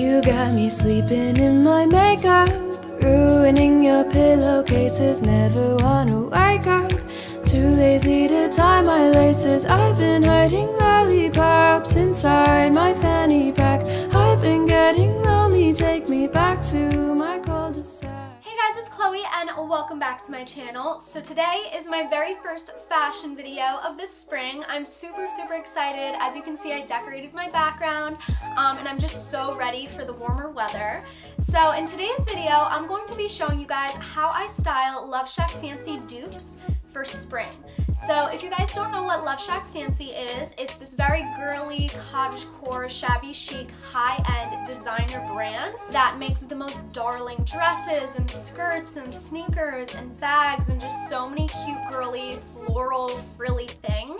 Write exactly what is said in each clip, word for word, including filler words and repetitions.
You got me sleeping in my makeup, ruining your pillowcases, never wanna wake up. Too lazy to tie my laces, I've been hiding lollipops inside my fanny pack. I've been getting lonely, take me back to my cul-de-sac. Hey guys, it's Chloe and welcome back to my channel. So today is my very first fashion video of this spring. I'm super, super excited. As you can see, I decorated my background. Um, and I'm just so ready for the warmer weather. So in today's video, I'm going to be showing you guys how I style Loveshackfancy dupes for spring. So if you guys don't know what Loveshackfancy is, it's this very girly, cottagecore, shabby chic, high-end designer brand that makes the most darling dresses and skirts and sneakers and bags and just so many cute, girly, floral, frilly things.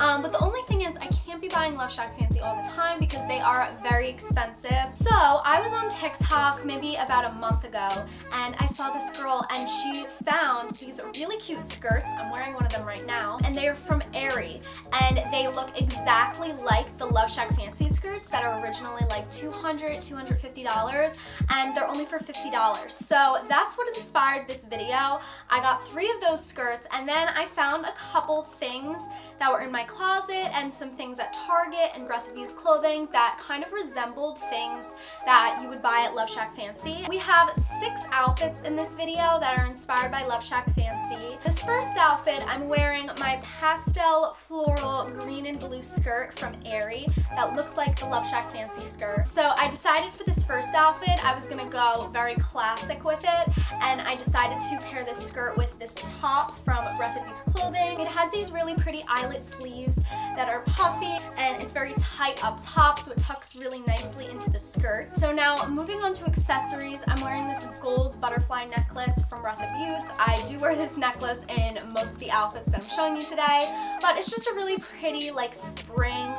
Um, but the only thing is I can't be buying Loveshackfancy all the time because they are very expensive. So I was on TikTok maybe about a month ago and I saw this girl and she found these really cute skirts. I'm wearing one of them right now and they are from Aerie and they look exactly like the Loveshackfancy skirts that are originally like two hundred, two hundred fifty dollars and they're only for fifty dollars. So that's what inspired this video. I got three of those skirts and then I found a couple things that were in my closet and some things at Target and Breath of Youth Clothing that kind of resembled things that you would buy at Loveshackfancy. We have six outfits in this video that are inspired by Loveshackfancy. This first outfit, I'm wearing my pastel floral green and blue skirt from Aerie that looks like the Loveshackfancy skirt. So I decided for this first outfit I was gonna go very classic with it and I decided to pair this skirt with this top from Breath of Youth Clothing. It has these really pretty eyelet sleeves that are puffy and it's very tight up top, so it tucks really nicely into the skirt. So now moving on to accessories, I'm wearing this gold butterfly necklace from Breath of Youth. I do wear this necklace in most of the outfits that I'm showing you today, but it's just a really pretty like spring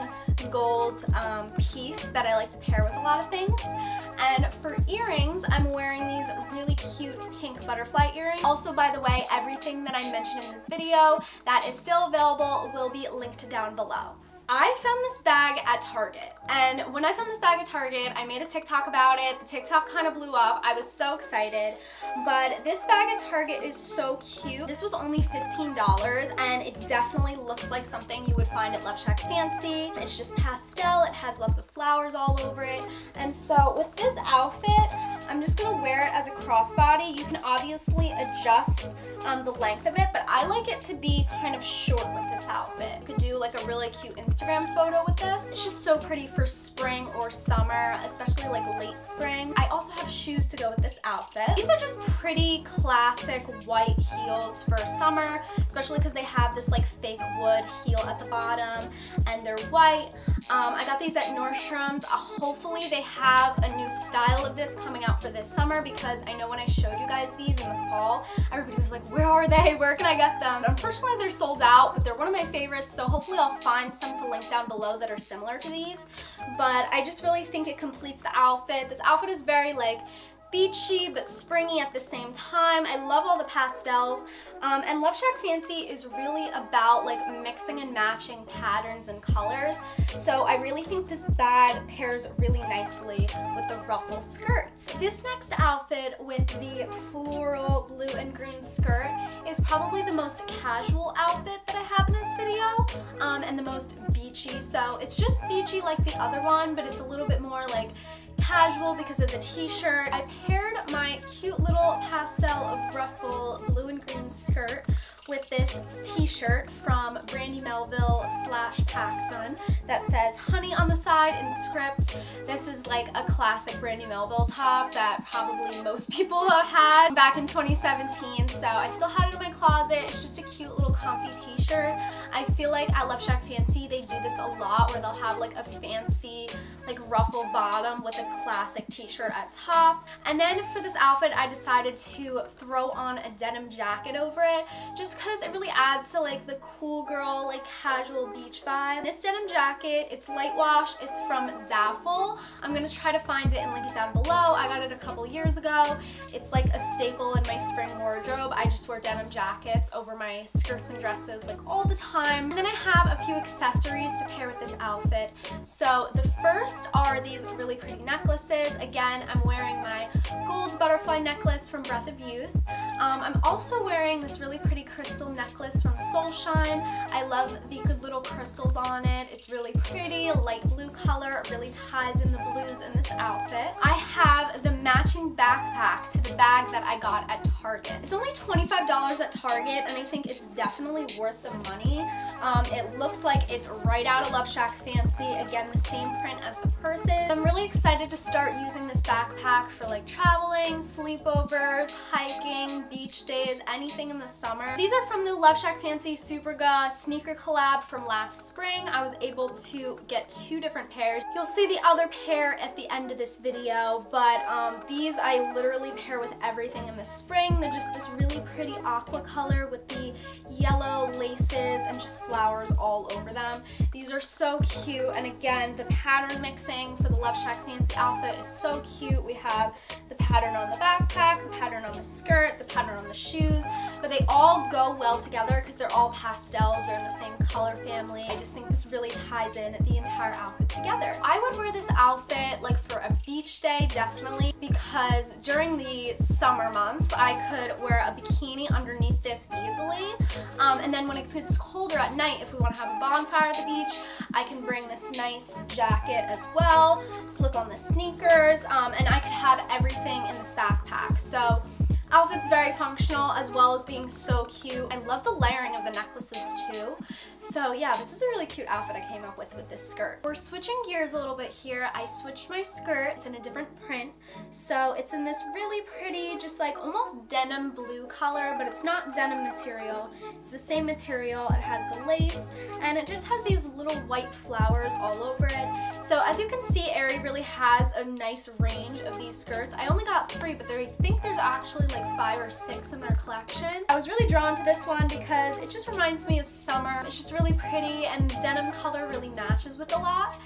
gold um, piece that I like to pair with a lot of things. And for earrings, I'm wearing these really cute pink butterfly earrings. Also, by the way, everything that I mentioned in this video that is still available will be linked down below. I found this bag at Target, and when I found this bag at Target, I made a TikTok about it. TikTok kind of blew up. I was so excited, but this bag at Target is so cute. This was only fifteen dollars, and it definitely looks like something you would find at Loveshackfancy. It's just pastel. It has lots of flowers all over it, and so with this outfit, I'm just gonna wear it as a crossbody. You can obviously adjust um, the length of it, but I like it to be kind of short with this outfit. You could do like a really cute Instagram photo with this. It's just so pretty for spring or summer, especially like late spring. I also have shoes to go with this outfit. These are just pretty classic white heels for summer, especially because they have this like fake wood heel at the bottom and they're white. Um, I got these at Nordstrom's. Uh, hopefully they have a new style of this coming out for this summer because I know when I showed you guys these in the fall, everybody was like, where are they? Where can I get them? Unfortunately, they're sold out, but they're one of my favorites, so hopefully I'll find some to link down below that are similar to these. But I just really think it completes the outfit. This outfit is very like beachy but springy at the same time. I love all the pastels, um, and Loveshackfancy is really about like mixing and matching patterns and colors, so I really think this bag pairs really nicely with the ruffle skirts. This next outfit with the floral blue and green skirt is probably the most casual outfit that I have in this video, um, and the most beachy. So it's just beachy like the other one, but it's a little bit more like casual because of the t-shirt. I paired my cute little pastel ruffle blue and green skirt with this t-shirt from Brandy Melville slash Pacsun that says honey on the side in script. This is like a classic Brandy Melville top that probably most people have had back in twenty seventeen, so I still had it in my closet. It's just a cute little comfy t-shirt. I feel like at Loveshackfancy they do this a lot where they'll have like a fancy like ruffle bottom with a classic t-shirt at top. And then for this outfit I decided to throw on a denim jacket over it just just because it really adds to like the cool girl, like casual beach vibe. This denim jacket, it's light wash, it's from Zaful. I'm gonna try to find it and link it down below. I got it a couple years ago. It's like a staple in my spring wardrobe. I just wear denim jackets over my skirts and dresses like all the time. And then I have a few accessories to pair with this outfit. So the first are these really pretty necklaces. Again, I'm wearing my gold butterfly necklace from Breath of Youth. Um, I'm also wearing this really pretty crystal necklace from Soulshine. I love the good little crystals on it. It's really pretty, light blue color. It really ties in the blues in this outfit. I have the matching backpack to the bag that I got at Target. It's only twenty-five dollars at Target, and I think it's definitely worth the money. Um, it looks like it's right out of Loveshackfancy. Again, the same print as the purses. I'm really excited to start using this backpack for like traveling, sleepovers, hiking, beach days, anything in the summer. These are from the Loveshackfancy Superga sneaker collab from last spring. I was able to get two different pairs. You'll see the other pair at the end of this video, but um, these I literally pair with everything in the spring. They're just this really pretty aqua color with the yellow laces and just flowers all over them. These are so cute, and again, the pattern mixing for the Loveshackfancy outfit is so cute. We have the pattern on the backpack, the pattern on the skirt, the pattern on the shoes, but they all go well together because they're all pastels, they're in the same color family. I just think this really ties in the entire outfit together. I would wear this outfit like for a beach day, definitely, because during the summer months, I could wear a bikini underneath this easily, um, and then when it gets colder at night, if we want to have a bonfire at the beach, I can bring this nice jacket as well, slip on the sneakers, um, and I could have everything in this backpack. So outfit's very functional as well as being so cute. I love the layering of the necklaces too. So yeah, this is a really cute outfit I came up with with this skirt. We're switching gears a little bit here. I switched my skirt. It's in a different print. So it's in this really pretty, just like almost denim blue color, but it's not denim material. It's the same material. It has the lace and it just has these little white flowers all over it. So as you can see, Aerie really has a nice range of these skirts. I only got three, but there, I think there's actually like five or six in their collection. I was really drawn to this one because it just reminds me of summer. It's just really pretty and the denim color really matches with a lot.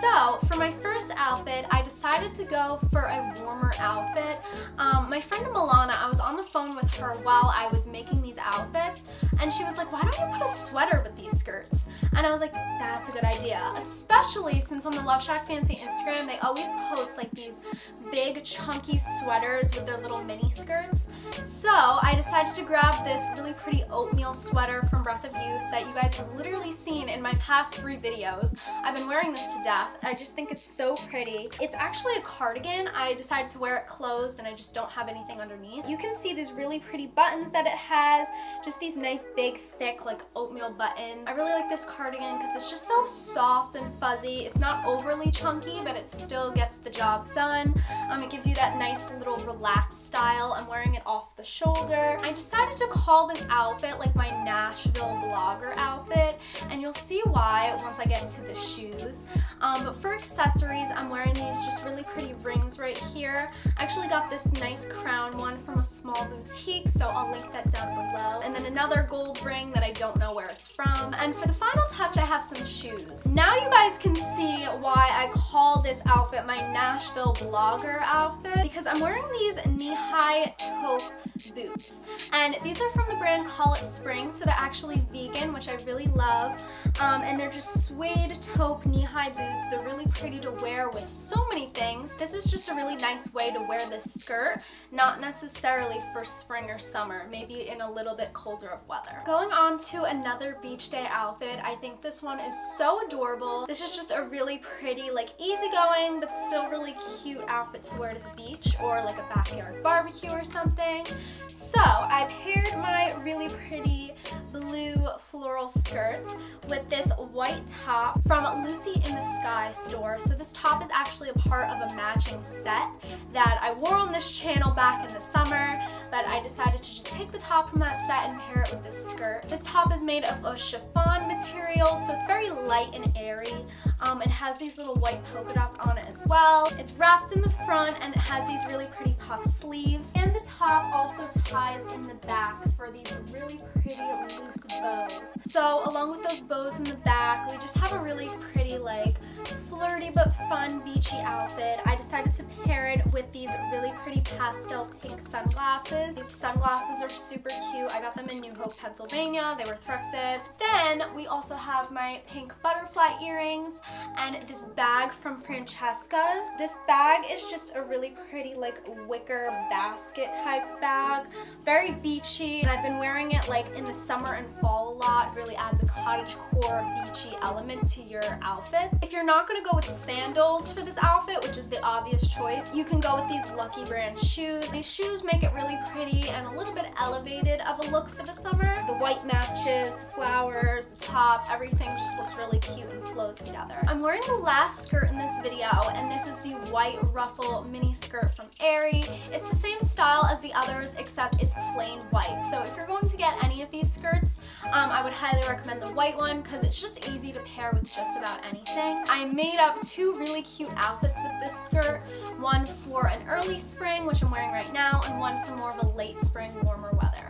So for my first outfit, I decided to go for a warmer outfit. Um, my friend Milana, I was on the phone with her while I was making these outfits and she was like, why don't you put a sweater with these skirts? And I was like, that's a good idea, especially since on the Loveshackfancy Instagram, they always post like these big chunky sweaters with their little mini skirts. So I decided to grab this really pretty oatmeal sweater from Breath of Youth that you guys have literally seen in my past three videos. I've been wearing this to death. I just think it's so pretty. It's actually a cardigan. I decided to wear it closed and I just don't have anything underneath. You can see these really pretty buttons that it has, just these nice big thick like oatmeal buttons. I really like this cardigan because it's just so soft and fuzzy. It's not overly chunky, but it still gets the job done. Um, it gives you that nice little relaxed style. I'm wearing it off the shoulder. I decided to call this outfit like my Nashville blogger outfit, and you'll see why once I get to the shoes. Um, but for accessories, I'm wearing these just really pretty rings right here. I actually got this nice crown one from a small boutique, so I'll link that down below. And then another gold ring that I don't know where it's from. And for the final touch, I have some shoes. Now you guys can see why I call this outfit my Nashville blogger outfit, because I'm wearing these knee-high taupe boots. And these are from the brand Call It Spring, so they're actually vegan, which I really love. Um, and they're just suede taupe knee-high boots. They're really pretty to wear with so many things. This is just a really nice way to wear this skirt, not necessarily for spring or summer, maybe in a little bit colder of weather. Going on to another beach day outfit, I think this one is so adorable. This is just a really pretty, like easygoing, but still really cute outfit to wear to the beach or like a backyard barbecue or something. So I paired my really pretty blue floral skirt with this white top from Lucy in the Sky store. So this top is actually a part of a matching set that I wore on this channel back in the summer, but I decided to just take the top from that set and pair it with this skirt. This top is made of a chiffon material, so it's very light and airy. Um, it has these little white polka dots on it as well. It's wrapped in the front and it has these really pretty puff sleeves. And the top also ties in the back for these really pretty loose bows. So along with those bows in the back, we just have a really pretty, like, flirty but fun beachy outfit. I decided to pair it with these really pretty pastel pink sunglasses. These sunglasses are super cute. I got them in New Hope, Pennsylvania. They were thrifted. Then we also have my pink butterfly earrings and this bag from Francesca's. This bag is just a really pretty, like, wicker basket type bag. Very beachy. And I've been wearing it, like, in the summer and fall a lot. It really adds a cottagecore beachy element to your outfit. If you're not going to go with sandals for this outfit, which is the obvious choice, you can go with these Lucky Brand shoes. These shoes make it really pretty and a little bit elevated of a look for the summer. The white matches, the flowers, the top, everything just looks really cute and flows together. I'm wearing the last skirt in this video, and this is the white ruffle mini skirt from Aerie. It's the same style as the others, except it's plain white. So if you're going to get any of these skirts, um, I would highly recommend the white one because it's just easy to pair with just about anything. I made up two really cute outfits with this skirt, one for an early spring, which I'm wearing right now, and one for more of a late spring, warmer weather.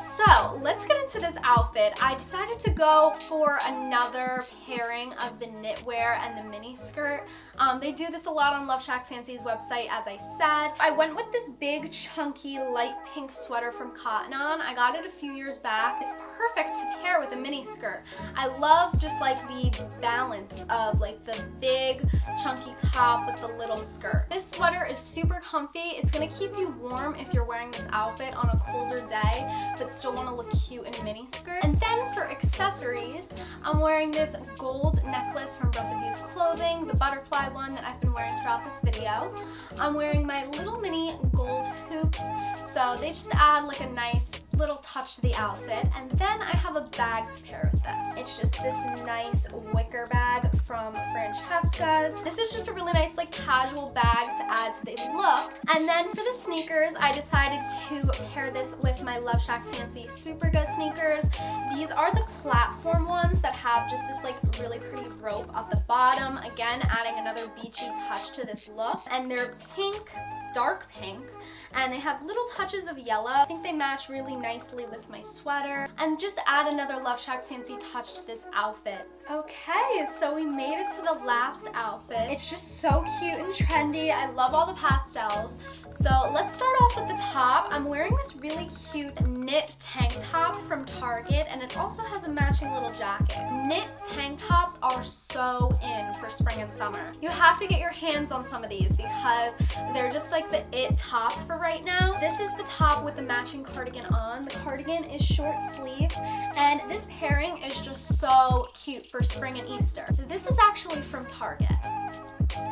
So let's get into this outfit. I decided to go for another pairing of the knitwear and the mini skirt. Um, they do this a lot on Love Shack Fancy's website, as I said. I went with this big, chunky, light pink sweater from Cotton On. I got it a few years back. It's perfect to pair with a mini skirt. I love just like the balance of like the big, chunky top with the little skirt. This sweater is super comfy. It's gonna keep you warm if you're wearing this outfit on a colder day, but still want to look cute in a mini skirt. And then for accessories, I'm wearing this gold necklace from Breath Of Youth Clothing, the butterfly one that I've been wearing throughout this video. I'm wearing my little mini gold hoops, so they just add like a nice little touch to the outfit. And then I have a bag to pair with this. It's just this nice wicker bag from Francesca's. This is just a really nice like casual bag to add to the look. And then for the sneakers, I decided to pair this with my Love Shack Fancy Superga sneakers. These are the platform ones that have just this like really pretty rope at the bottom, again adding another beachy touch to this look. And they're pink, dark pink, and they have little touches of yellow. I think they match really nicely with my sweater and just add another Love Shack Fancy touch to this outfit. Okay, so we made it to the last outfit. It's just so cute and trendy. I love all the pastels. So let's start off with the top. I'm wearing this really cute knit tank top from Target, and it also has a matching little jacket. Knit tank tops are so in for spring and summer. You have to get your hands on some of these because they're just like the it top for right now. This is the top with the matching cardigan on. The cardigan is short sleeved, and this pairing is just so cute for spring and Easter. So this is actually from Target.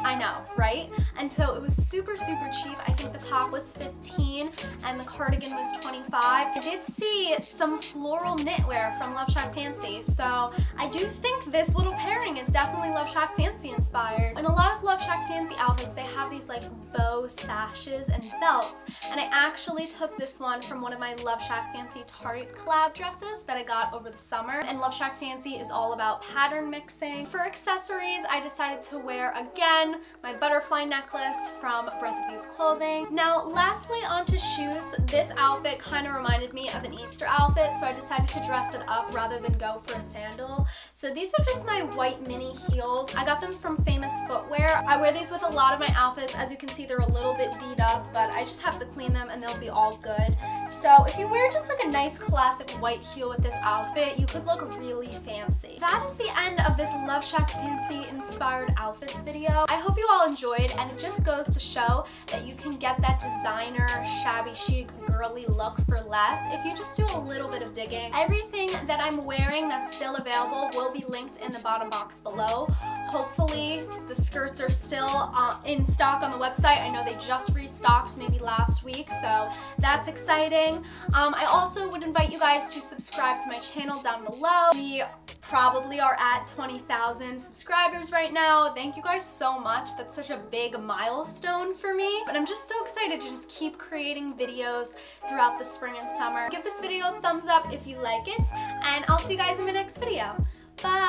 I know, right? And so it was super, super cheap. I think the top was fifteen and the cardigan was twenty-five. I did see some floral knitwear from Love Shack Fancy, so I do think this little pairing is definitely Love Shack Fancy inspired. And a lot of Love Shack Fancy outfits, they have these like bow sashes and belts, and I actually took this one from one of my Love Shack Fancy Tarte collab dresses that I got over the summer. And Love Shack Fancy is all about pattern mixing. For accessories, I decided to wear again my butterfly necklace from Breath of Youth Clothing. Now lastly, onto shoes. This outfit kind of reminded me of an Easter outfit, so I decided to dress it up rather than go for a sandal. So these are just my white mini heels. I got them from Famous Footwear. I wear these with a lot of my outfits. As you can see, they're a little bit beat up, but I just have to clean them and they'll be all good. So if you wear just like a nice classic white heel with this outfit, you could look really fancy. That is the end of this Love Shack Fancy inspired outfits video. I hope you all enjoyed, and it just goes to show that that you can get that designer, shabby chic, girly look for less if you just do a little bit of digging. Everything that I'm wearing that's still available will be linked in the bottom box below. Hopefully the skirts are still uh, in stock on the website. I know they just restocked maybe last week, so that's exciting. Um, I also would invite you guys to subscribe to my channel down below. We probably are at twenty thousand subscribers right now. Thank you guys so much. That's such a big milestone for me. But I'm just so excited to just keep creating videos throughout the spring and summer. Give this video a thumbs up if you like it, and I'll see you guys in my next video. Bye!